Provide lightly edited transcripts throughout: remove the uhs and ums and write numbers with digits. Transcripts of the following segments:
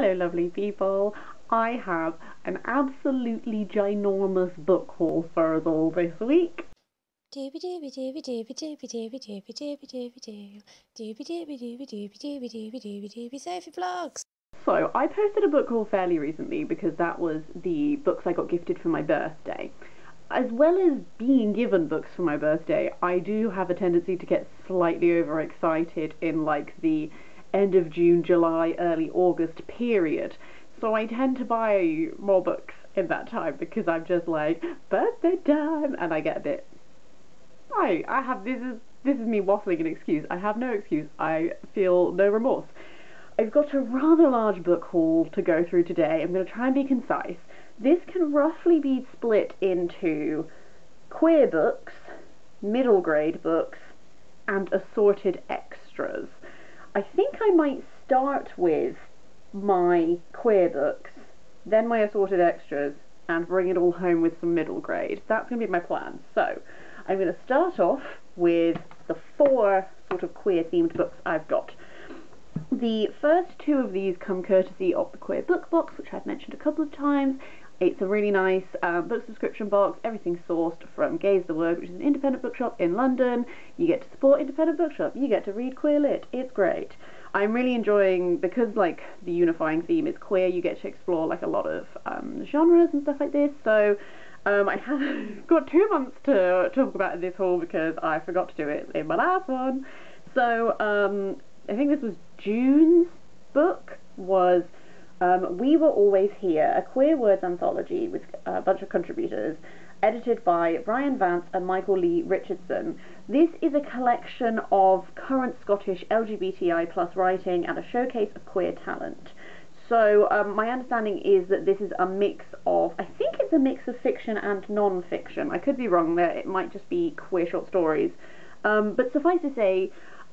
Hello lovely people, I have an absolutely ginormous book haul for us all this week. Sophie Vlogs! So I posted a book haul fairly recently because that was the books I got gifted for my birthday. As well as being given books for my birthday, I do have a tendency to get slightly overexcited in like the end of June, July, early August period. So I tend to buy more books in that time because I'm just like, birthday time, and I get a bit, this is me waffling an excuse. I have no excuse. I feel no remorse. I've got a rather large book haul to go through today. I'm going to try and be concise. This can roughly be split into queer books, middle grade books, and assorted extras. I think I might start with my queer books, then my assorted extras, and bring it all home with some middle grade. That's going to be my plan. So I'm going to start off with the four sort of queer themed books I've got. The first two of these come courtesy of the Queer Book Box, which I've mentioned a couple of times. It's a really nice book subscription box. Everything's sourced from Gays the Word, which is an independent bookshop in London. You get to support independent bookshop. You get to read queer lit. It's great. I'm really enjoying, because like the unifying theme is queer, you get to explore like a lot of genres and stuff like this. So I have got 2 months to talk about in this haul because I forgot to do it in my last one. So I think this was June's book was We Were Always Here, a queer words anthology with a bunch of contributors, edited by Ryan Vance and Michael Lee Richardson. This is a collection of current Scottish LGBTI+ writing and a showcase of queer talent. So my understanding is that this is a mix of, I think it's a mix of fiction and non-fiction. I could be wrong there, it might just be queer short stories. But suffice to say,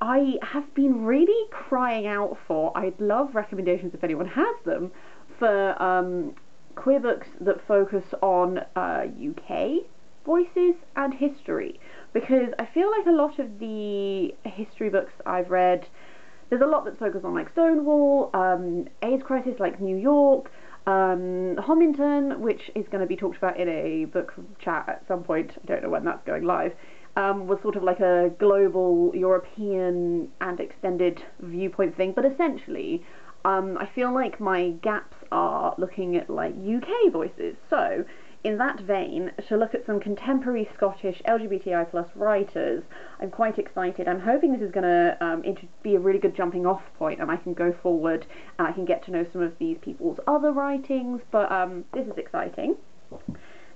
I have been really crying out for, I'd love recommendations if anyone has them, for queer books that focus on UK voices and history, because I feel like a lot of the history books I've read, there's a lot that's focused on like Stonewall, AIDS crisis like New York, Homington, which is going to be talked about in a book chat at some point, I don't know when that's going live, was sort of like a global European and extended viewpoint thing, but essentially I feel like my gaps are looking at like UK voices. So in that vein, to look at some contemporary Scottish LGBTI+ writers, I'm quite excited. I'm hoping this is going to be a really good jumping off point and I can go forward and I can get to know some of these people's other writings, but this is exciting.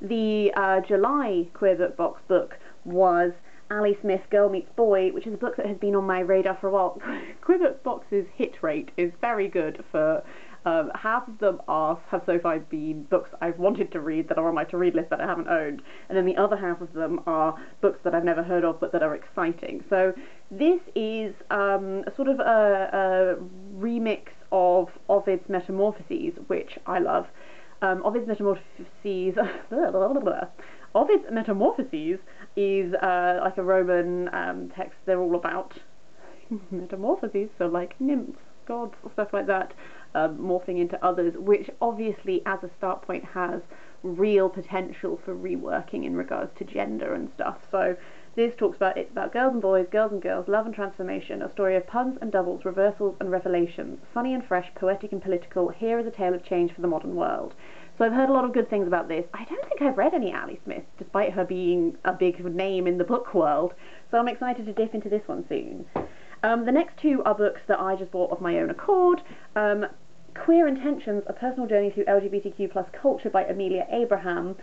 The July Queer Book Box book was Ali Smith, Girl Meets Boy, which is a book that has been on my radar for a while. Queer Book Box's hit rate is very good for half of them have so far been books I've wanted to read that are on my to-read list that I haven't owned, and then the other half of them are books that I've never heard of but that are exciting. So this is sort of a remix of Ovid's Metamorphoses, which I love. Ovid's Metamorphoses is like a Roman text. They're all about metamorphoses, so like nymphs, gods, stuff like that, morphing into others, which obviously as a start point has real potential for reworking in regards to gender and stuff. So this talks about, it's about girls and boys, girls and girls, love and transformation, a story of puns and doubles, reversals and revelations, funny and fresh, poetic and political. Here is a tale of change for the modern world. So I've heard a lot of good things about this. I don't think I've read any Ali Smith, despite her being a big name in the book world, so I'm excited to dip into this one soon. The next two are books that I just bought of my own accord. Queer Intentions, A Personal Journey Through LGBTQ+ Culture by Amelia Abraham.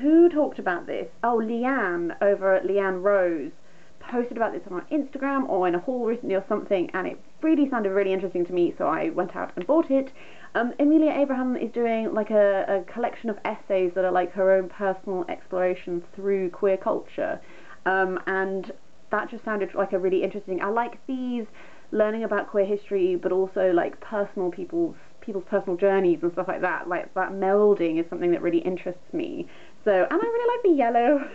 Who talked about this? Oh, Leanne over at Leanne Rose posted about this on our Instagram or in a haul recently or something, and it really sounded really interesting to me, so I went out and bought it. Amelia Abraham is doing like a collection of essays that are like her own personal exploration through queer culture, and that just sounded like a really interesting. I like these, learning about queer history, but also like personal people's personal journeys and stuff like that. Like that melding is something that really interests me. So, and I really like the yellow.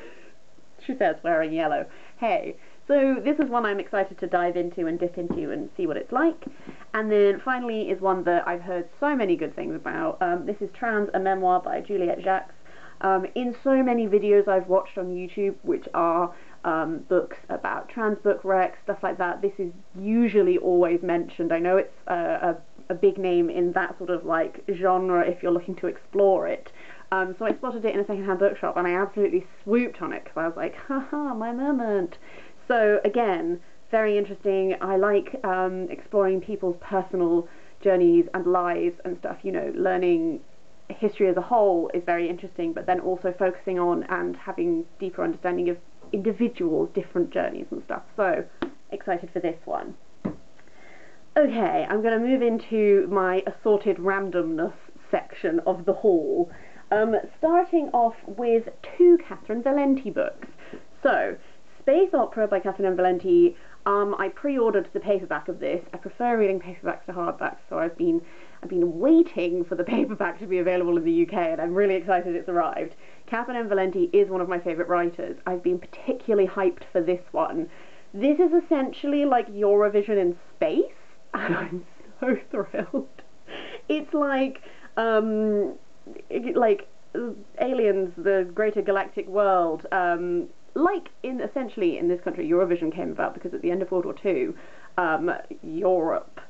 She says wearing yellow. Hey, So this is one I'm excited to dive into and dip into and see what it's like. And then finally is one that I've heard so many good things about. This is Trans, a memoir by Juliette Jacques. In so many videos I've watched on YouTube, which are books about trans book wrecks, stuff like that, this is usually always mentioned. I know it's a big name in that sort of like genre if you're looking to explore it. So I spotted it in a secondhand bookshop and I absolutely swooped on it because I was like, haha, my moment. So again, very interesting. I like exploring people's personal journeys and lives and stuff, you know, learning history as a whole is very interesting, but then also focusing on and having deeper understanding of individuals' different journeys and stuff. So excited for this one. Okay, I'm going to move into my assorted randomness section of the haul. Starting off with two Catherynne Valente books. So Space Opera by Catherynne M. Valente. I pre-ordered the paperback of this. I prefer reading paperbacks to hardbacks, so I've been waiting for the paperback to be available in the UK, and I'm really excited it's arrived. Catherynne M. Valente is one of my favourite writers. I've been particularly hyped for this one. This is essentially like Eurovision in space, and I'm so thrilled. It's like Aliens, the Greater Galactic World, essentially in this country, Eurovision came about because at the end of World War II, Europe,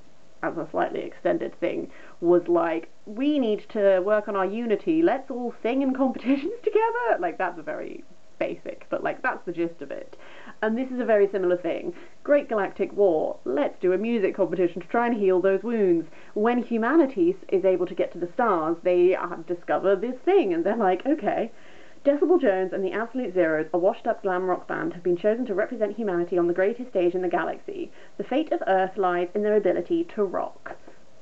as a slightly extended thing, was like, we need to work on our unity, let's all sing in competitions together. Like, that's a very basic, but like, that's the gist of it. And this is a very similar thing. Great Galactic War, let's do a music competition to try and heal those wounds. When humanity is able to get to the stars, they discover this thing, and they're like, okay. Decibel Jones and the Absolute Zeros, a washed-up glam rock band, have been chosen to represent humanity on the greatest stage in the galaxy. The fate of Earth lies in their ability to rock.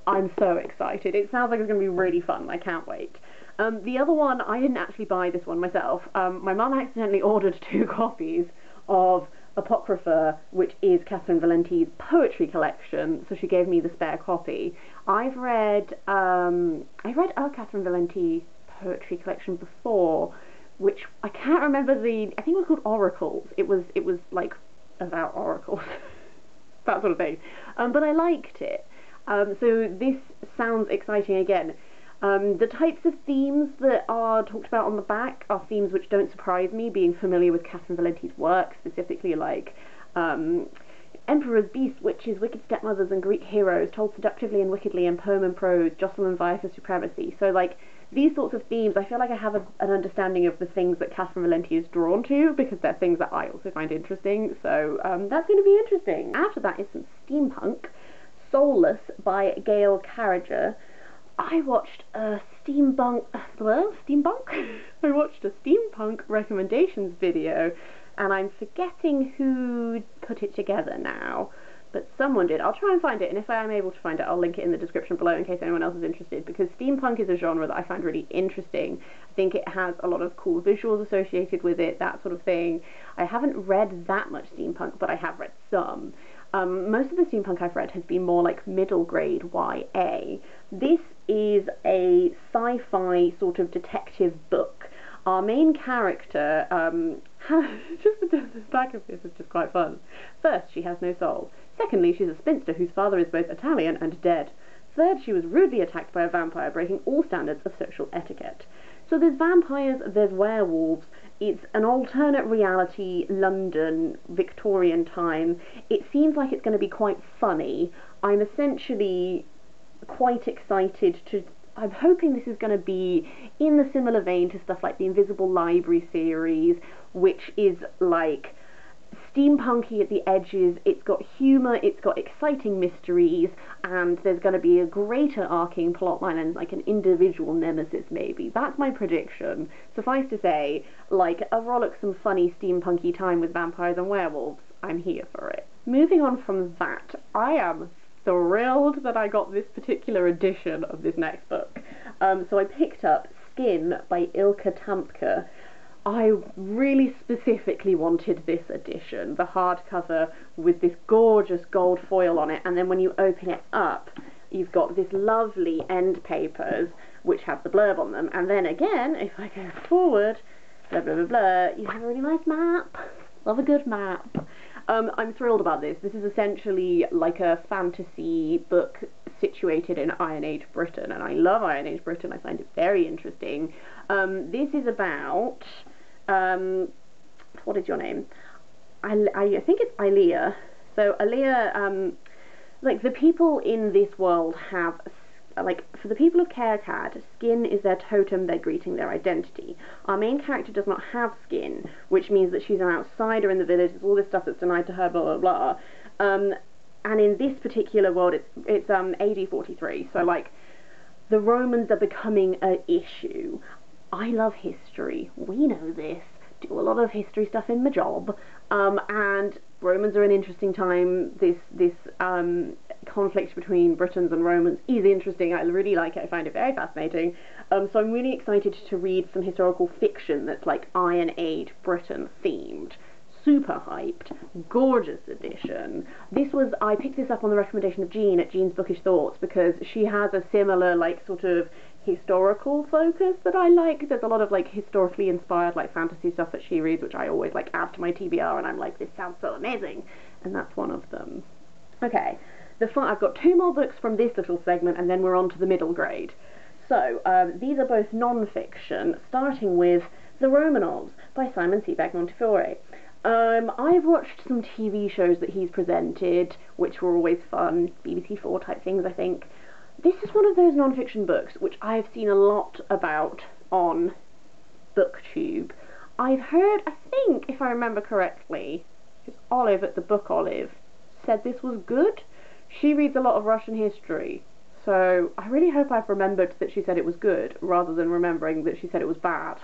I'm so excited. It sounds like it's going to be really fun. I can't wait. The other one, I didn't actually buy this one myself. My mum accidentally ordered two copies of Apocrypha, which is Catherynne Valente's poetry collection, so she gave me the spare copy. I've read a Catherynne Valente poetry collection before, which I can't remember I think it was called Oracles. It was like about oracles, that sort of thing. But I liked it. So this sounds exciting again. The types of themes that are talked about on the back are themes which don't surprise me, being familiar with Catherynne Valente's work, specifically like Emperors, Beasts, Witches, Wicked Stepmothers and Greek Heroes, told seductively and wickedly in poem and prose, jostle and vie for supremacy. So like, these sorts of themes, I feel like I have an understanding of the things that Catherynne Valente is drawn to, because they're things that I also find interesting, so that's going to be interesting. After that is some steampunk. Soulless by Gail Carriger. I watched a steampunk recommendations video, and I'm forgetting who put it together now, but someone did. I'll try and find it, and if I am able to find it, I'll link it in the description below in case anyone else is interested, because steampunk is a genre that I find really interesting. I think it has a lot of cool visuals associated with it, that sort of thing. I haven't read that much steampunk, but I have read some. Most of the steampunk I've read has been more like middle grade YA. This is a sci-fi sort of detective book. Our main character, just the back of this is just quite fun. First, she has no soul. Secondly, she's a spinster whose father is both Italian and dead. Third, she was rudely attacked by a vampire, breaking all standards of social etiquette. So there's vampires, there's werewolves. It's an alternate reality, London, Victorian time. It seems like it's going to be quite funny. I'm essentially quite excited to... I'm hoping this is going to be in the similar vein to stuff like the Invisible Library series, which is like steampunky at the edges. It's got humour, it's got exciting mysteries, and there's going to be a greater arcing plotline and like an individual nemesis maybe. That's my prediction. Suffice to say, like a rollicksome, funny steampunky time with vampires and werewolves. I'm here for it. Moving on from that, I am thrilled that I got this particular edition of this next book. So I picked up Skin by Ilke Tampke. I really specifically wanted this edition, the hardcover with this gorgeous gold foil on it, and then when you open it up, you've got this lovely end papers which have the blurb on them, and then again, if I go forward, blah blah blah blah, you have a really nice map. Love a good map. I'm thrilled about this. This is essentially like a fantasy book situated in Iron Age Britain, and I love Iron Age Britain. I find it very interesting. This is about, what is your name? I think it's Ailea. So Ailea, like, the people in this world have, like, for the people of Kerkad, skin is their totem, their greeting, their identity. Our main character does not have skin, which means that she's an outsider in the village. There's all this stuff that's denied to her, blah, blah, blah. And in this particular world, it's AD 43, so, like, the Romans are becoming an issue. I love history. We know this. Do a lot of history stuff in my job. And Romans are an interesting time. This conflict between Britons and Romans is interesting. I really like it. I find it very fascinating. So I'm really excited to read some historical fiction that's like Iron Age Britain themed. Super hyped. Gorgeous edition. I picked this up on the recommendation of Jean at Jean's Bookish Thoughts, because she has a similar, like, sort of historical focus that I like. There's a lot of, like, historically inspired, like, fantasy stuff that she reads, which I always, like, add to my TBR, and I'm like, this sounds so amazing, and that's one of them. Okay, I've got two more books from this little segment, and then we're on to the middle grade. So, these are both non-fiction, starting with The Romanovs by Simon Sebag Montefiore. I've watched some TV shows that he's presented, which were always fun, BBC 4 type things, I think. This is one of those non-fiction books which I've seen a lot about on BookTube. I've heard, I think, if I remember correctly, it's Olive at the Book Olive, said this was good. She reads a lot of Russian history, so I really hope I've remembered that she said it was good, rather than remembering that she said it was bad.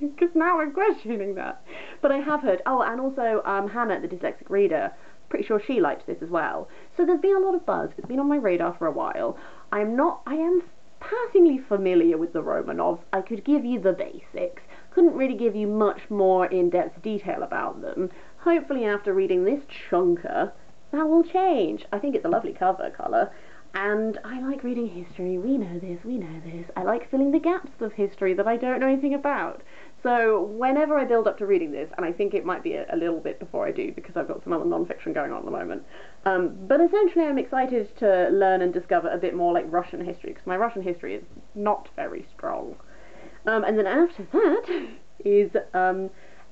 Because now I'm questioning that. But I have heard, oh, and also Hannah, the dyslexic reader, pretty sure she liked this as well. So there's been a lot of buzz. It's been on my radar for a while. I am passingly familiar with the Romanovs. I could give you the basics. Couldn't really give you much more in-depth detail about them. Hopefully after reading this chunker, that will change. I think it's a lovely cover colour. And I like reading history. We know this, we know this. I like filling the gaps of history that I don't know anything about. So whenever I build up to reading this, and I think it might be a little bit before I do, because I've got some other non-fiction going on at the moment, but essentially I'm excited to learn and discover a bit more, like, Russian history, because my Russian history is not very strong. And then after that is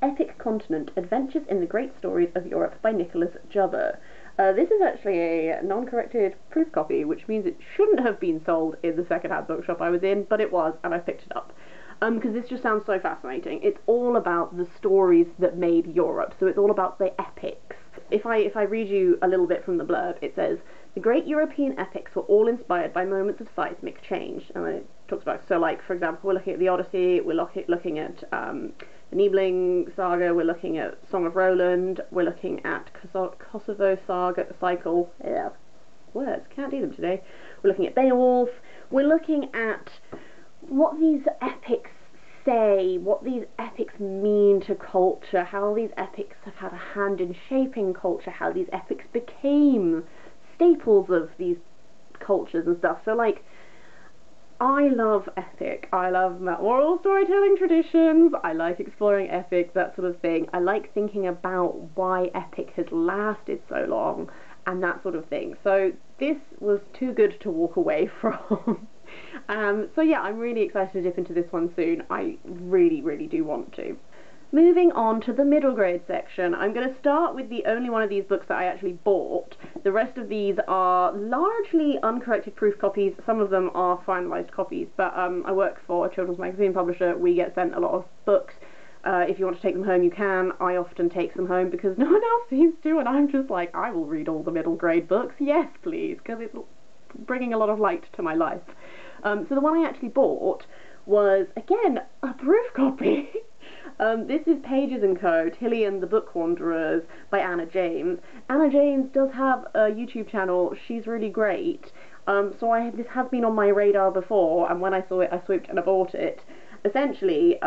Epic Continent, Adventures in the Great Stories of Europe by Nicholas Jubber. This is actually a non-corrected proof copy, which means it shouldn't have been sold in the second-hand bookshop I was in, but it was, and I picked it up. Because this just sounds so fascinating. It's all about the stories that made Europe, so it's all about the epics. If I read you a little bit from the blurb, it says, the great European epics were all inspired by moments of seismic change. And it talks about, so, like, for example, we're looking at the Odyssey, we're looking at the Nibelung Saga, we're looking at Song of Roland, we're looking at Kosovo Saga Cycle. Yeah, words, can't do them today. We're looking at Beowulf. We're looking at what these epics say, what these epics mean to culture, how these epics have had a hand in shaping culture, how these epics became staples of these cultures and stuff. So, like, I love epic. I love oral storytelling traditions. I like exploring epic, that sort of thing. I like thinking about why epic has lasted so long and that sort of thing. So this was too good to walk away from. So yeah, I'm really excited to dip into this one soon. I really, really do want to. Moving on to the middle grade section, I'm going to start with the only one of these books that I actually bought. The rest of these are largely uncorrected proof copies. Some of them are finalised copies, but I work for a children's magazine publisher. We get sent a lot of books. If you want to take them home, you can. I often take them home because no one else seems to, and I'm just like, I will read all the middle grade books. Yes, please, because it's bringing a lot of light to my life. So the one I actually bought was, again, a proof copy. This is Pages & Co., Tilly and the Book Wanderers by Anna James. Anna James does have a YouTube channel. She's really great. This has been on my radar before, and when I saw it, I swooped and I bought it. Essentially,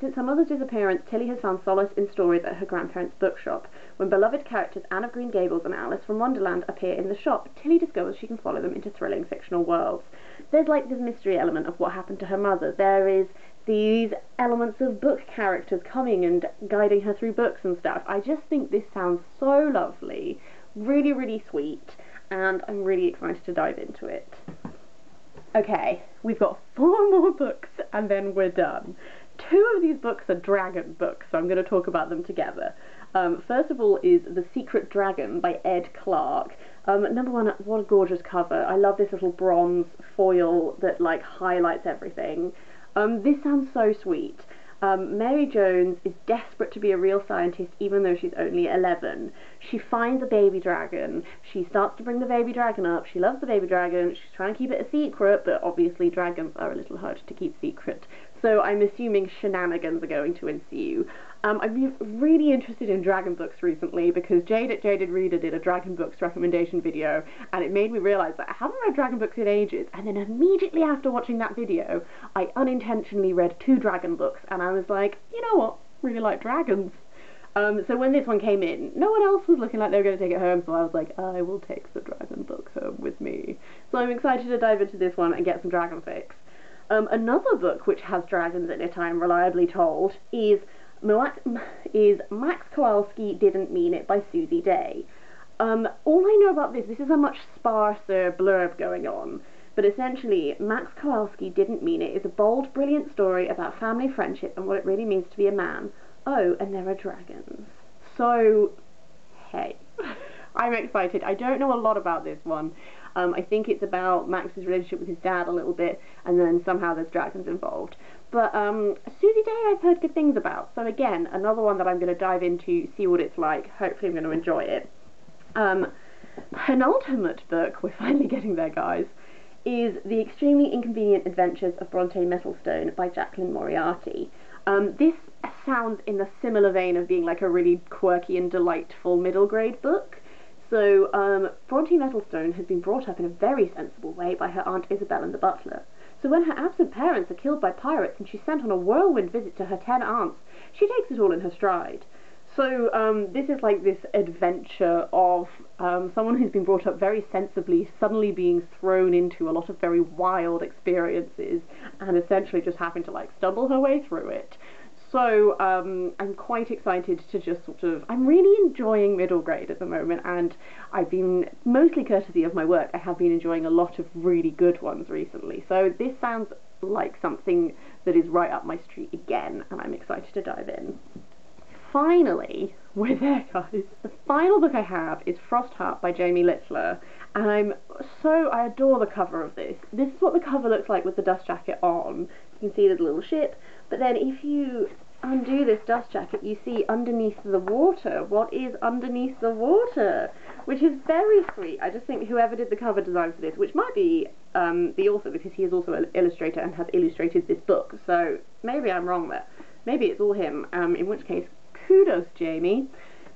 since her mother's disappearance, Tilly has found solace in stories at her grandparents' bookshop. When beloved characters Anne of Green Gables and Alice from Wonderland appear in the shop, Tilly discovers she can follow them into thrilling fictional worlds. There's, like, this mystery element of what happened to her mother. There is these elements of book characters coming and guiding her through books and stuff. I just think this sounds so lovely, really, really sweet, and I'm really excited to dive into it. Okay, we've got 4 more books and then we're done. 2 of these books are dragon books, so I'm going to talk about them together. First of all is The Secret Dragon by Ed Clarke. Number one, what a gorgeous cover. I love this little bronze foil that like highlights everything. This sounds so sweet. Mary Jones is desperate to be a real scientist even though she's only 11. She finds a baby dragon, she starts to bring the baby dragon up, she loves the baby dragon, she's trying to keep it a secret, but obviously dragons are a little harder to keep secret. So I'm assuming shenanigans are going to ensue. I've been really interested in dragon books recently because Jaded Reader did a dragon books recommendation video and it made me realise that I haven't read dragon books in ages, and then immediately after watching that video I unintentionally read 2 dragon books and I was like, you know what, really like dragons. So when this one came in, no one else was looking like they were going to take it home, so I was like, I will take the dragon book home with me. So I'm excited to dive into this one and get some dragon fix. Another book which has dragons in it, I'm reliably told, is Max Kowalski Didn't Mean It by Susie Day. All I know about this is a much sparser blurb going on, but essentially Max Kowalski Didn't Mean It is a bold, brilliant story about family friendship and what it really means to be a man. Oh, and there are dragons. So, hey, I'm excited. I don't know a lot about this one. I think it's about Max's relationship with his dad a little bit, and then somehow there's dragons involved. But Susie Day I've heard good things about, so again, another one that I'm going to dive into, see what it's like, hopefully I'm going to enjoy it. Penultimate book, we're finally getting there guys, is The Extremely Inconvenient Adventures of Bronte Mettlestone by Jacqueline Moriarty. This sounds in the similar vein of being like a really quirky and delightful middle grade book. So Bronte Mettlestone has been brought up in a very sensible way by her Aunt Isabel and the butler. So when her absent parents are killed by pirates and she's sent on a whirlwind visit to her 10 aunts, she takes it all in her stride. So this is like this adventure of someone who's been brought up very sensibly suddenly being thrown into a lot of very wild experiences and essentially just having to like stumble her way through it. So I'm quite excited to just sort of, I'm really enjoying middle grade at the moment, and I've been, mostly courtesy of my work, I have been enjoying a lot of really good ones recently. So this sounds like something that is right up my street again, and I'm excited to dive in. Finally, we're there guys. The final book I have is Frostheart by Jamie Littler, and I adore the cover of this. This is what the cover looks like with the dust jacket on. You can see there's a little ship, but then if you undo this dust jacket you see underneath the water. What is underneath the water? Which is very sweet. I just think whoever did the cover design for this, which might be the author because he is also an illustrator and has illustrated this book, so maybe I'm wrong there. Maybe it's all him, in which case kudos Jamie.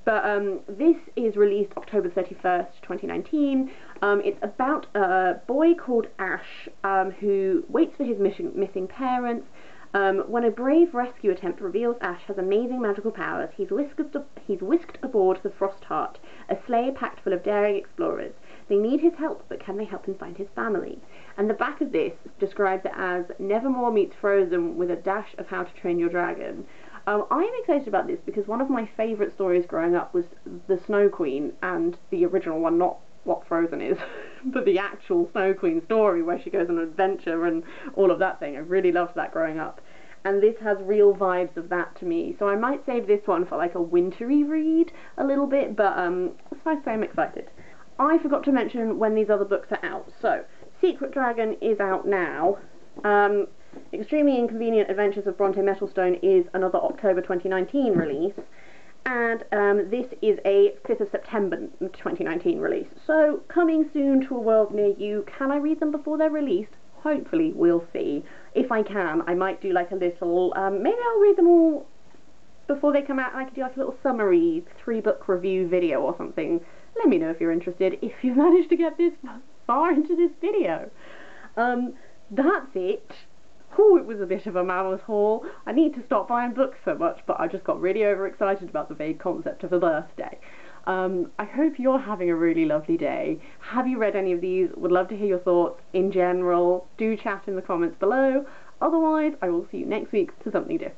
But this is released October 31st, 2019. It's about a boy called Ash who waits for his missing parents. When a brave rescue attempt reveals Ash has amazing magical powers, he's whisked aboard the Frostheart, a sleigh packed full of daring explorers. They need his help, but can they help him find his family? And the back of this describes it as Nevermore meets Frozen with a dash of How to Train Your Dragon. I'm excited about this because one of my favourite stories growing up was The Snow Queen, and the original one, not what Frozen is, but the actual Snow Queen story where she goes on an adventure and all of that thing. I really loved that growing up, and this has real vibes of that to me, so I might save this one for like a wintry read a little bit, but that's why I say I'm excited. I forgot to mention when these other books are out, so Secret Dragon is out now, Extremely Inconvenient Adventures of Bronte Mettlestone is another October 2019 release, and this is a 5th of September 2019 release, so coming soon to a world near you. Can I read them before they're released? Hopefully, we'll see. If I can, I might do like a little, maybe I'll read them all before they come out and I could do like a little summary 3-book review video or something. Let me know if you're interested, if you've managed to get this far into this video. That's it. Oh, it was a bit of a mammoth haul. I need to stop buying books so much, but I just got really overexcited about the vague concept of a birthday. I hope you're having a really lovely day. Have you read any of these? Would love to hear your thoughts in general. Do chat in the comments below. Otherwise, I will see you next week for something different.